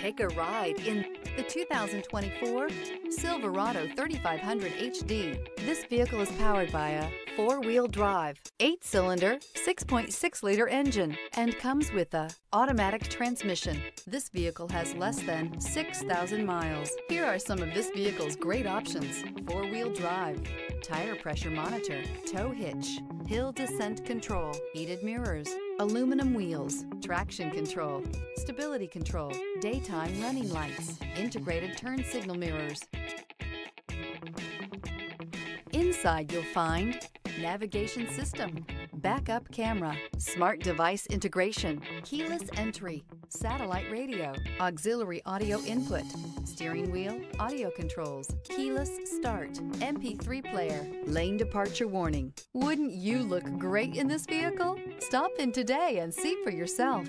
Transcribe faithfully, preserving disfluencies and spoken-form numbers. Take a ride in the two thousand twenty-four Silverado thirty-five hundred H D. This vehicle is powered by a four-wheel drive, eight-cylinder, six point six liter engine, and comes with a automatic transmission. This vehicle has less than six thousand miles. Here are some of this vehicle's great options: four-wheel drive, tire pressure monitor, tow hitch, hill descent control, heated mirrors, aluminum wheels, traction control, stability control, daytime running lights, integrated turn signal mirrors. Inside you'll find navigation system, backup camera, smart device integration, keyless entry, satellite radio, auxiliary audio input, steering wheel audio controls, keyless start, M P three player, lane departure warning. Wouldn't you look great in this vehicle? Stop in today and see for yourself.